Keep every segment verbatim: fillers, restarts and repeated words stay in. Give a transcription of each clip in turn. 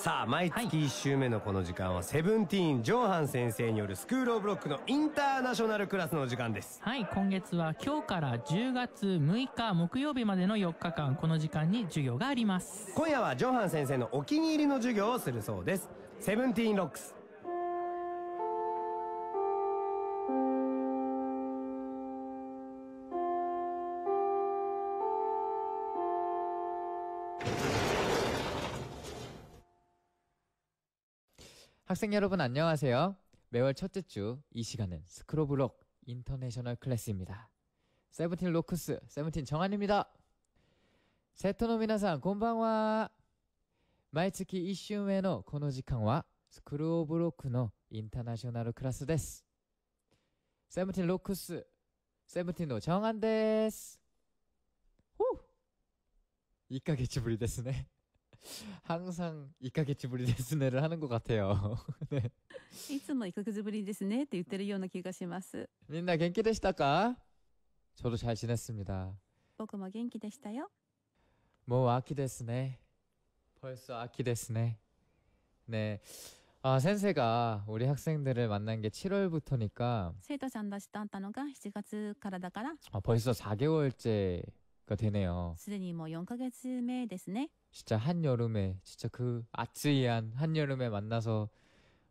さあ毎月いっしゅうめのこの時間はセブンティーンジョンハン先生によるスクール・オブ・ロックのインターナショナルクラスの時間です。はい、今月は今日からじゅうがつむいか木曜日までのよっかかんこの時間に授業があります。今夜はジョンハン先生のお気に入りの授業をするそうです。セブンティーンロックス。학생 여러분 안녕하세요. 매월 첫째 주 이 시간은 스쿨 오브 록 인터내셔널 클래스입니다. 세븐틴 로크스, 세븐틴 정한입니다. 세토노미나상 곤방와 마이츠키 이슈메노 코노지칸와 스쿨 오브 로크노 인터내셔널 클래스 데스. 세븐틴 로크스, 세븐틴 정한 데스. 후! 이かげつ ぶり ですね. 항상 이かげつぶりですね를 하는 것 같아요. 네. いつもいっかげつぶりですねって言ってるような気がします. みんな元気でしたか? 저도 잘 지냈습니다. 僕も元気でしたよ. 뭐 아키ですね. 벌써 아키ですね. 네. 아, 센세가 우리 학생들을 만난 게 칠월부터니까. 세토ちゃんたちと会ったのが しちがつからだから. 아, 벌써 사 개월째가 되네요. すでにもうよんかげつめですね. 진짜 한여름에 진짜 그 아찔한 한여름에 만나서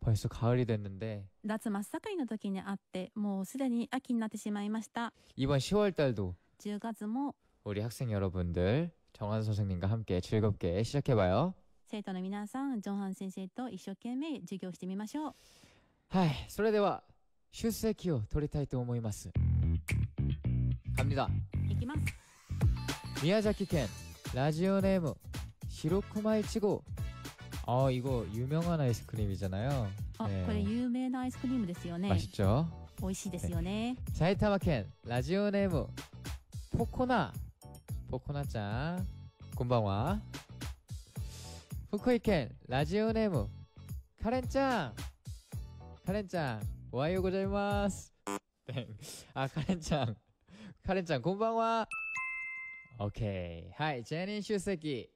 벌써 가을이 됐는데 나夏真っ盛りの時に会ってもうすでに秋になってしまいました. 이번 시월달도 십月も 우리 학생 여러분들 정한 선생님과 함께 즐겁게 시작해봐요. 生徒の皆さん、ジョンハン先生と一生懸命授業してみましょう. はい、それでは出席を取りたいと思います. 갑니다. 行きます. 미야자키県 라디오 네임 시로쿠마이치고. 아, 이거 유명한 아이스크림이잖아요. 아, 네. 그래 유명한 아이스크림ですよね. 맛있죠? 오이시ですよね. 사이타마県 라디오 네임 포코나. 포코나ちゃん, 곤방와. 후쿠이県 라디오 네임 카렌짱. 카렌짱, 오하이오 고자이마스. 땡. 아, 카렌짱. 카렌짱, 곤방와. 오케이. 하이, 제니 슈세키.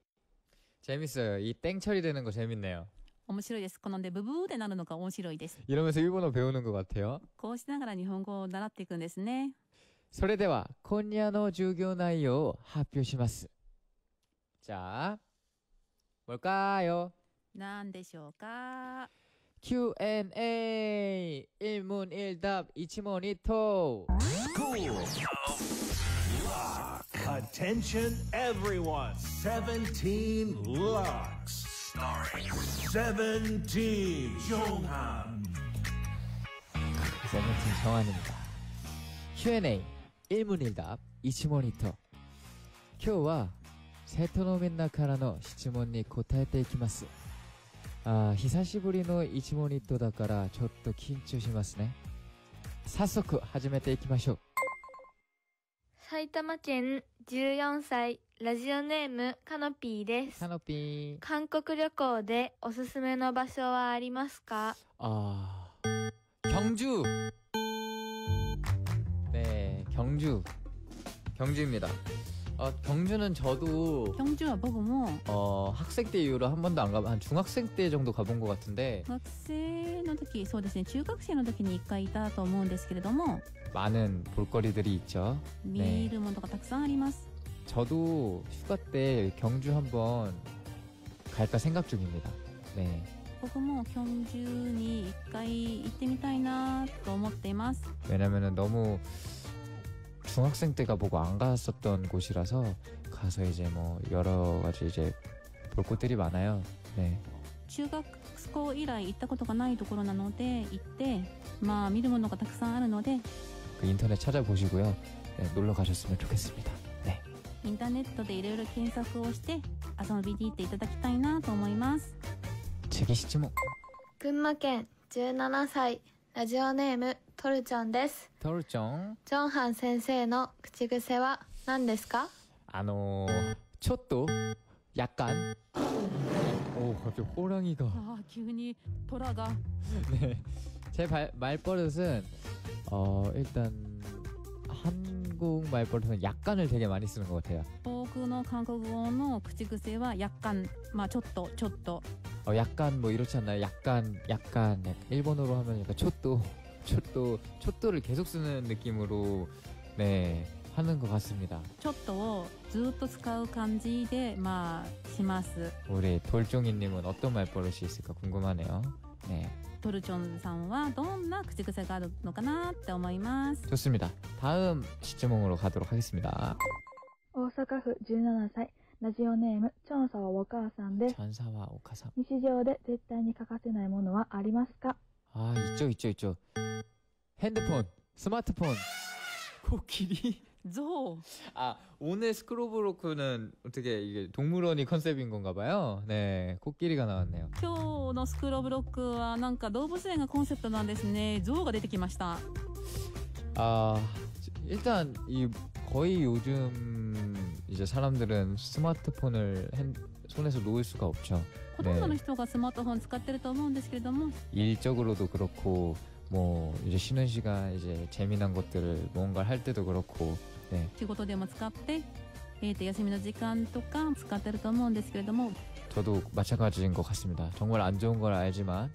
재밌어요. 이 땡처리 되는 거 재밌네요. 面白いです。このでブブーってなるのが面白いです. 이러면서 일본어 배우는 것 같아요. こうしながら日本語を習っていくんですね. それでは今夜の授業内容を発表します. 자, 뭘까요? 何でしょうか? 큐 앤 에이. 일문 일답 이치모니토. Attention everyone. Seventeen Locks. Starring Seventeen 정한. Seventeen 정한입니다. 큐 앤 에이 일문일답 이치모니터. 今日は生徒のみんなからの質問に答えていきます. 아, 久しぶりのイチモニットだからちょっと緊張しますね. 早速始めていきましょう. 埼玉県 じゅうよんさいラジオネームカノピーです。カノピー。韓国旅行でおすすめの場所はありますか？ああ、경주。ね、경주。경주입니다。あ、경주는 저도。경주와僕も。あ、학생 때 이후로 한 번도 안 가, 한 중학생 때 정도 가본 것 같은데。学生の時、そうですね、中学生の時にいっかいいたと思うんですけれども。 많은 볼거리들이 있죠. 네. 저도 휴가 때 경주 한번 갈까 생각 중입니다. 네. 왜냐면은 너무 중학생 때가 보고 안 갔었던 곳이라서 가서 이제 뭐 여러 가지 이제 볼 곳들이 많아요. 네. 中学校以来行ったことがないところなので行ってまあ見るものがたくさんあるので 그 인터넷 찾아보시고요. 네, 놀러 가셨으면 좋겠습니다. 네. 인터넷에 이러이러 검색을 해서遊びに行っていただきたいなと思います. 즐기시지 뭐. 群馬県 じゅうななさい ラジオネームトルちゃんです. トルちゃん. ジョンハン先生の口癖は何ですか?あのちょっと약간. 오, 갑자기 호랑이가. 아, 기운이 돌아가. 네. 제 발, 말버릇은 어, 일단 한국 말버릇은 약간을 되게 많이 쓰는 것 같아요. 한국의 한국어의 口癖は약간, まあちょっと, ちょっと어 약간 뭐 이렇지 않나요? 약간 약간 일본어로 하면 약간 초또 초또 초또를 계속 쓰는 느낌으로 네 하는 것 같습니다. 초또를 ずっと使う感じでまあします. 우리 돌종이님은 어떤 말버릇이 있을까 궁금하네요. 네. 돌종이さんは 어떤 口癖があるのかなって思います. 좋습니다. 다음 질문으로 가도록 하겠습니다. 오사카구 じゅうななさい ラジオネーム、チョンサワ・お母さんです。チョンサワ・お母さん。日常で絶対に欠かせないものはありますか？ああ、一丁一丁一丁。ヘンドポン、スマートフォン、코끼리、ゾウ。あ、오늘스크로브로크는어떻게이게동물원이컨셉인건가봐요ね、코끼리가나왔네요。今日のスクロブロックはなんか動物園がコンセプトなんですね。ゾウが出てきました。あ、일단 이 거의 요즘 이제 사람들은 스마트폰을 핸, 손에서 놓을 수가 없죠. 보통의 사람들은 스마트폰을 쓰고 있다고 생각합니다. 일적으로도 그렇고 뭐 이제 쉬는 시간 이제 재미난 것들을 뭔가를 할 때도 그렇고 네. 직업에도 쓰고, 야심의 시간도 쓰고 있다고 생각합니다. 저도 마찬가지인 것 같습니다. 정말 안 좋은 걸 알지만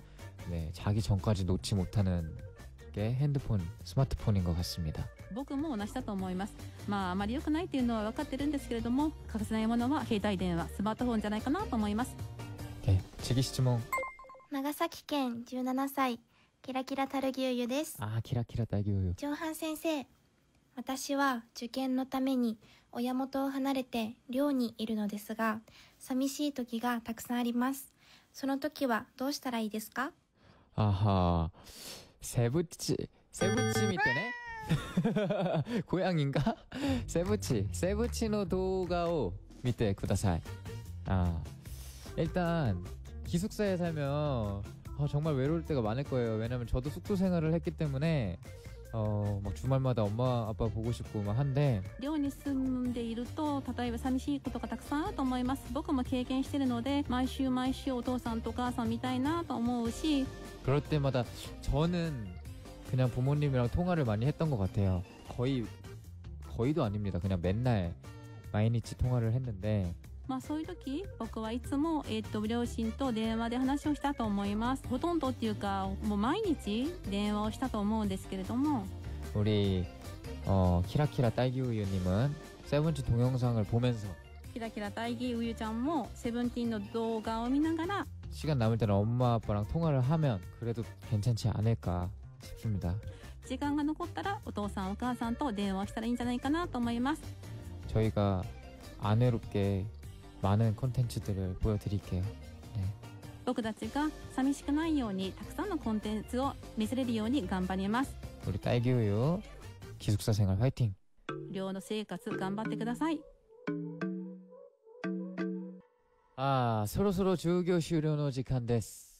네, 자기 전까지 놓지 못하는 게 핸드폰, 스마트폰인 것 같습니다. 僕も同じだと思います。まああまり良くないっていうのは分かってるんですけれども、欠かせないものは携帯電話、スマートフォンじゃないかなと思います。 네, 지기 질문. 長崎県 じゅうななさい キラキラたるぎゅうゆです。ああ、キラキラたるぎゅうゆ。上半先生、私は受験のために親元を離れて寮にいるのですが、寂しい時がたくさんあります。その時はどうしたらいいですか？あは、セブチ、セブチ見てね。 고양인가? 세부치, 세부치노 도가오 밑에 구다사이. 아, 일단 기숙사에 살면 어, 정말 외로울 때가 많을 거예요. 왜냐면 저도 숙소 생활을 했기 때문에 어, 막 주말마다 엄마 아빠 보고 싶고 막 한데. 寮に住んでいると例えば寂しいことがたくさんあると思います。僕も経験してるので毎週毎週お父さんとお母さん見たいなと思うし. 그럴 때마다 저는 그냥 부모님이랑 통화를 많이 했던 것 같아요. 거의 거의도 아닙니다. 그냥 맨날 마이니치 통화를 했는데. まあそういう時僕はいつもえっと両親と電話で話をしたと思います。ほとんどっていうかもう毎日電話をしたと思うんですけれども. 우리 어 키라키라 딸기우유님은 세븐틴 동영상을 보면서. 키라키라 딸기우유ちゃんも 세븐틴의 동영상을 見ながら. 시간 남을 때는 엄마 아빠랑 통화를 하면 그래도 괜찮지 않을까. 싶습니다. 시간이 남았다면 오토산, 오카산과 전화를 하면 좋을 것 같아요. 저희가 안 외롭게 많은 콘텐츠들을 보여드릴게요. 네. 僕たちが寂しくないようにたくさんのコンテンツを見せれるように頑張ります. 우리 딸기우유 기숙사 생활 화이팅! 寮の生活頑張ってください. 아, 서로서로 주교 수료의 시간です.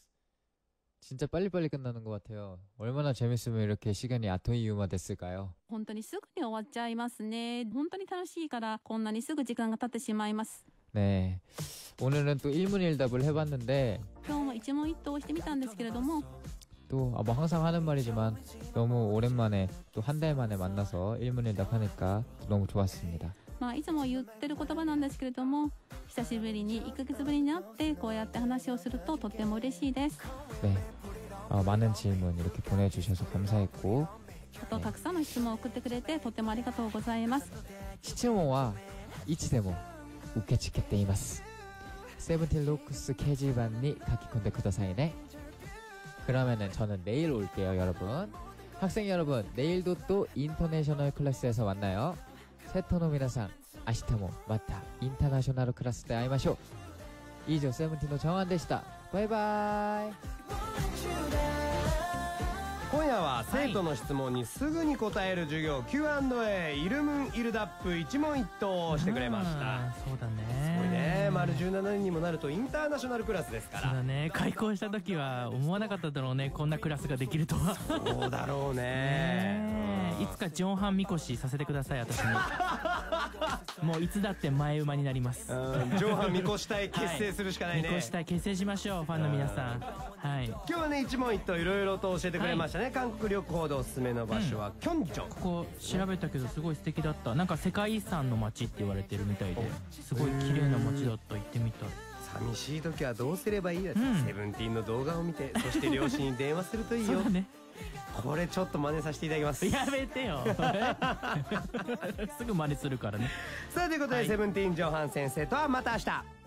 진짜 빨리빨리 끝나는 것 같아요. 얼마나 재밌으면 이렇게 시간이 아토이유마 됐을까요? 本当にすぐに終わっちゃいますね。本当に楽しいからこんなにすぐ時間が経ってしまいます. 네, 오늘은 또 일문일답을 해봤는데 今日も一問一答してみたんですけれども. 또 아, 뭐 항상 하는 말이지만 너무 오랜만에 또 한 달 만에 만나서 일문일답 하니까 너무 좋았습니다. まあいつも言ってる言葉なんですけれども久しぶりにいっかげつぶりに会ってこうやって話をするととっても嬉しいです. 네, 어, 많은 질문 이렇게 보내주셔서 감사했고 또 다양한 질문을 보내주셔서 とてもありがとうございます. 질문은 이치데모 우케치케테이마스. 세븐틴 록스 게시판에 가키콘데 쿠다사이네. 그러면은 저는 내일 올게요, 여러분. 학생 여러분, 내일도 또 인터내셔널 클래스에서 만나요. 세토노미나상, 아시타모, 마타, 인터내셔널 클래스 때 아이마쇼. 이조 세븐틴의 정한でした. 바이바이. 今夜は生徒の質問にすぐに答える授業 キューアンドエー イルムンイルダップ一問一答してくれました。そうだね、すごいね。丸じゅうななにんにもなるとインターナショナルクラスですから。そうだね、開校した時は思わなかっただろうね、こんなクラスができるとは。そうだろう ね, ね、うん、いつかジョンハンみこしさせてください、私に。もういつだって前馬になります。ジョンハンみこし隊結成するしかないね。みこし隊結成しましょう、ファンの皆さん。はい、今日はね一問一答いろいろと教えてくれましたね。韓国旅行でおすすめの場所はキョンチョン。ここ調べたけどすごい素敵だった。なんか世界遺産の街って言われてるみたいで、すごい綺麗な街だった。行ってみたい。寂しい時はどうすればいいや、うん、セブンティーンの動画を見て、そして両親に電話するといいよ。そうだね。これちょっと真似させていただきます。やめてよ。すぐ真似するからね。さあということで、はい、セブンティーン上半戦生とはまた明日。